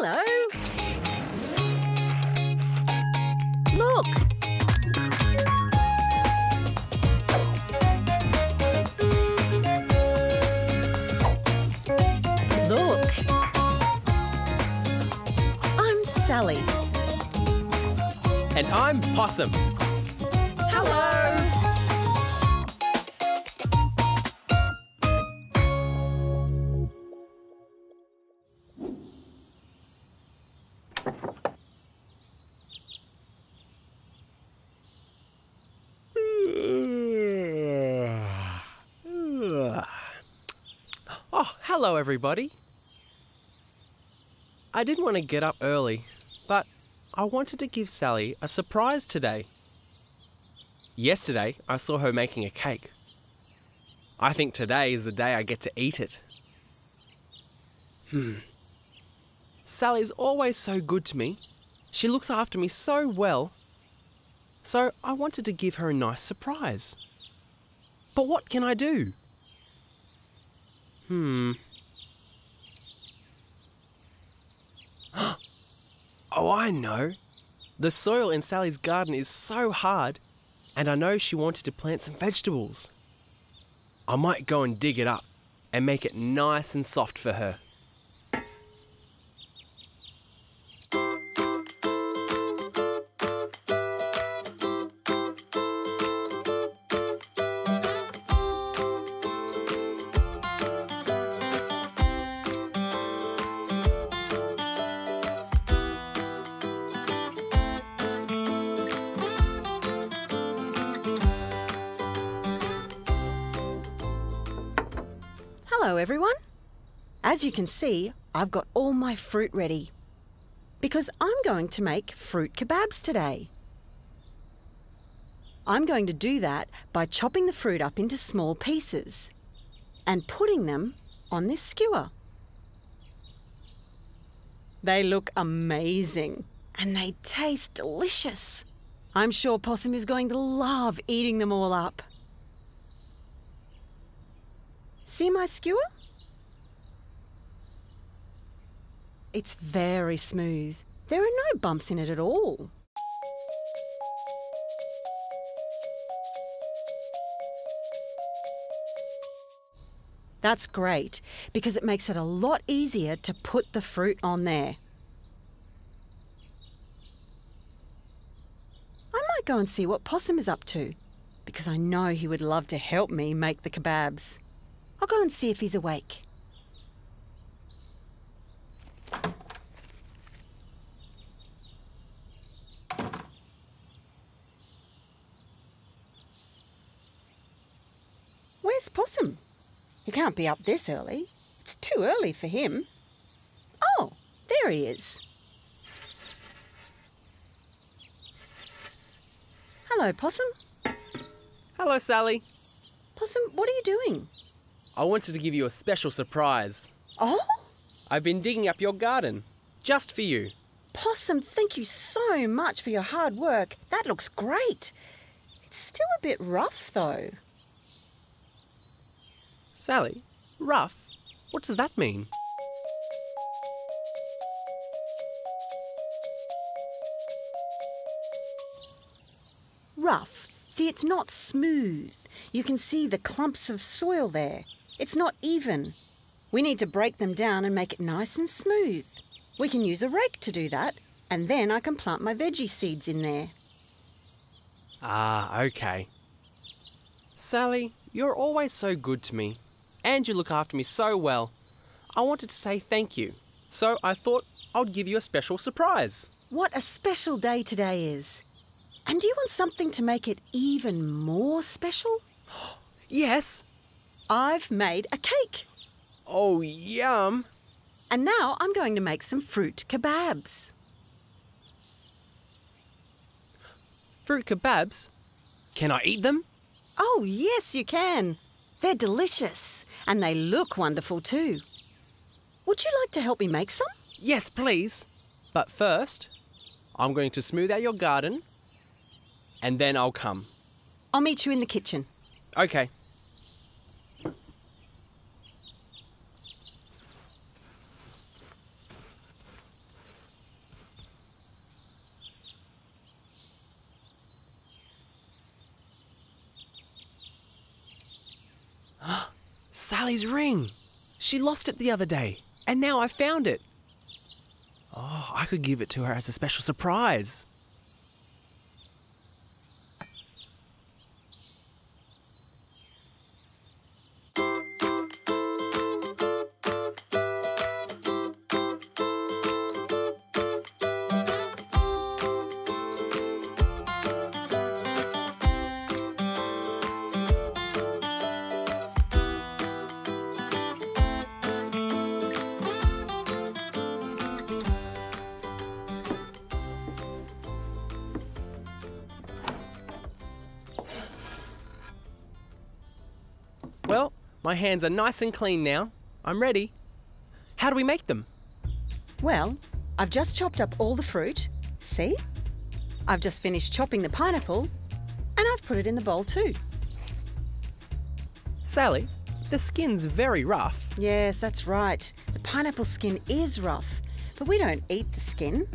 Hello. Look. Look. I'm Sally. And I'm Possum. Hello everybody. I didn't want to get up early, but I wanted to give Sally a surprise today. Yesterday, I saw her making a cake. I think today is the day I get to eat it. Sally's always so good to me. She looks after me so well. So I wanted to give her a nice surprise. But what can I do? Oh, I know. The soil in Sally's garden is so hard, and I know she wanted to plant some vegetables. I might go and dig it up and make it nice and soft for her. Hello everyone. As you can see, I've got all my fruit ready because I'm going to make fruit kebabs today. I'm going to do that by chopping the fruit up into small pieces and putting them on this skewer. They look amazing and they taste delicious. I'm sure Possum is going to love eating them all up. See my skewer? It's very smooth. There are no bumps in it at all. That's great because it makes it a lot easier to put the fruit on there. I might go and see what Possum is up to because I know he would love to help me make the kebabs. I'll go and see if he's awake. Where's Possum? He can't be up this early. It's too early for him. Oh, there he is. Hello, Possum. Hello, Sally. Possum, what are you doing? I wanted to give you a special surprise. Oh? I've been digging up your garden, just for you. Possum, thank you so much for your hard work. That looks great. It's still a bit rough, though. Sally, rough? What does that mean? Rough. See, it's not smooth. You can see the clumps of soil there. It's not even. We need to break them down and make it nice and smooth. We can use a rake to do that, and then I can plant my veggie seeds in there. Ah, okay. Sally, you're always so good to me, and you look after me so well. I wanted to say thank you, so I thought I'd give you a special surprise. What a special day today is. And do you want something to make it even more special? Yes. I've made a cake. Oh, yum. And now I'm going to make some fruit kebabs. Fruit kebabs? Can I eat them? Oh, yes, you can. They're delicious and they look wonderful too. Would you like to help me make some? Yes, please. But first, I'm going to smooth out your garden and then I'll come. I'll meet you in the kitchen. Okay. Sally's ring! She lost it the other day, and now I found it. Oh, I could give it to her as a special surprise. Well, my hands are nice and clean now. I'm ready. How do we make them? Well, I've just chopped up all the fruit. See? I've just finished chopping the pineapple, and I've put it in the bowl too. Sally, the skin's very rough. Yes, that's right. The pineapple skin is rough, but we don't eat the skin.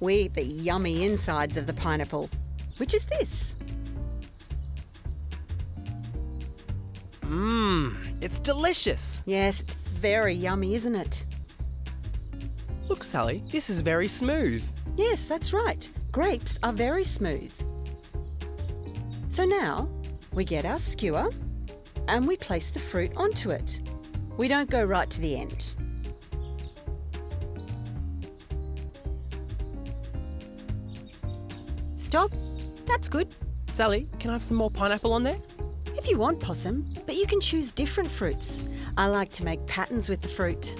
We eat the yummy insides of the pineapple, which is this. It's delicious. Yes, it's very yummy, isn't it? Look, Sally, this is very smooth. Yes, that's right. Grapes are very smooth. So now we get our skewer and we place the fruit onto it. We don't go right to the end. Stop. That's good. Sally, can I have some more pineapple on there? If you want, Possum, but you can choose different fruits. I like to make patterns with the fruit.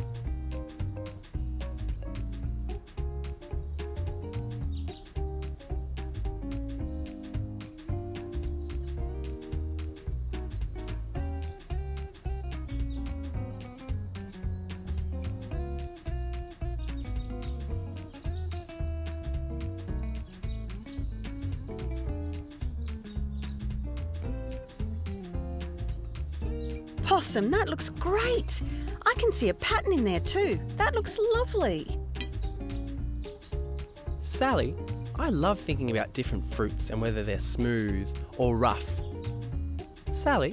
Possum, that looks great. I can see a pattern in there too. That looks lovely. Sally, I love thinking about different fruits and whether they're smooth or rough. Sally,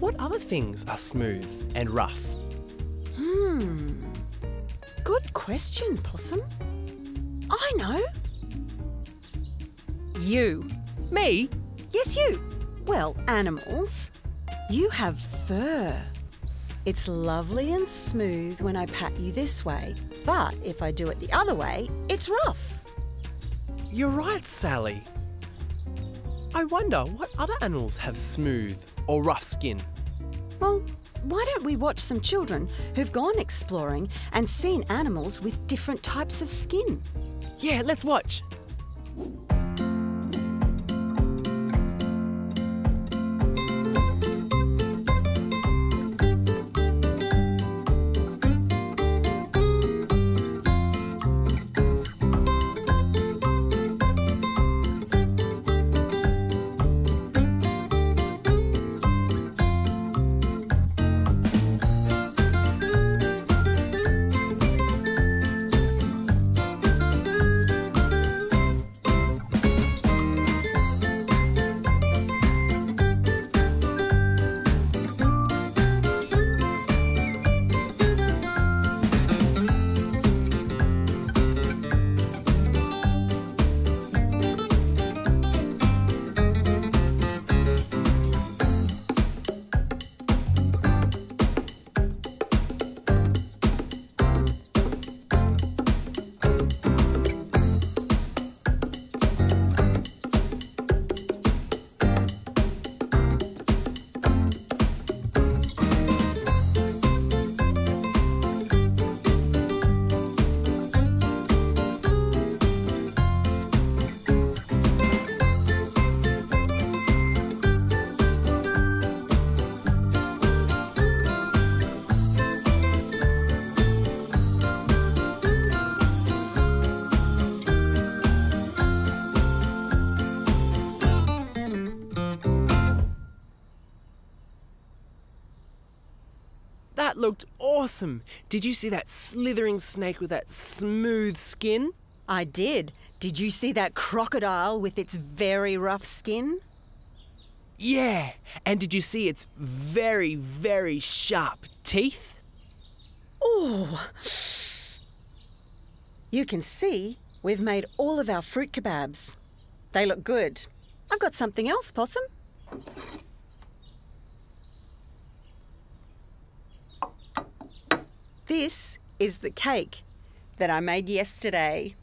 what other things are smooth and rough? Good question, Possum. I know. You. Me? Yes, you. Well, animals. You have fur. It's lovely and smooth when I pat you this way, but if I do it the other way, it's rough. You're right, Sally. I wonder what other animals have smooth or rough skin. Well, why don't we watch some children who've gone exploring and seen animals with different types of skin? Yeah, let's watch. That looked awesome. Did you see that slithering snake with that smooth skin? I did. Did you see that crocodile with its very rough skin? Yeah, and did you see its very, very sharp teeth? Oh, you can see we've made all of our fruit kebabs. They look good. I've got something else, Possum. This is the cake that I made yesterday.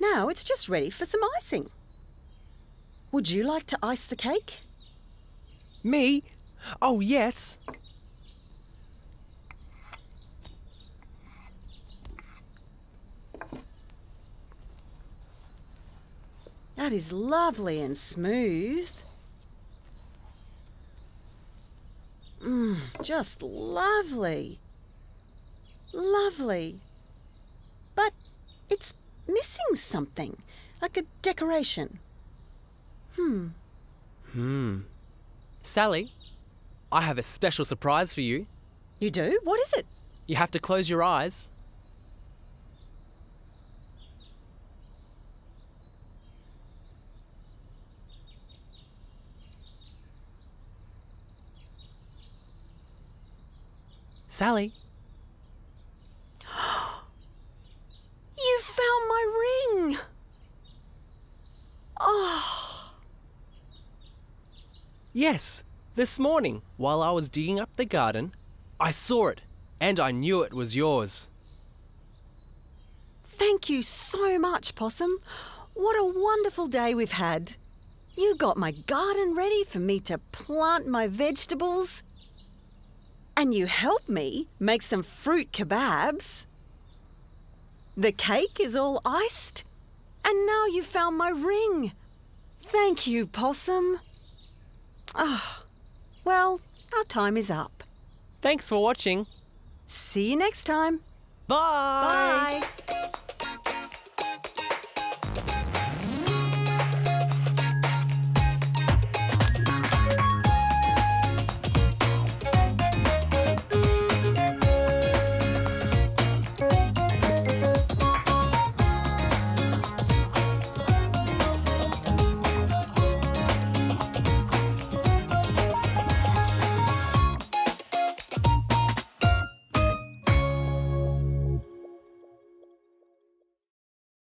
Now it's just ready for some icing. Would you like to ice the cake? Me? Oh, yes. That is lovely and smooth. Just lovely. Lovely. But it's missing something, like a decoration. Sally, I have a special surprise for you. You do? What is it? You have to close your eyes. Sally. You found my ring! Oh. Yes, this morning, while I was digging up the garden, I saw it and I knew it was yours. Thank you so much, Possum. What a wonderful day we've had. You got my garden ready for me to plant my vegetables. And you helped me make some fruit kebabs. The cake is all iced. And now you've found my ring. Thank you, Possum. Ah, well, our time is up. Thanks for watching. See you next time. Bye. Bye.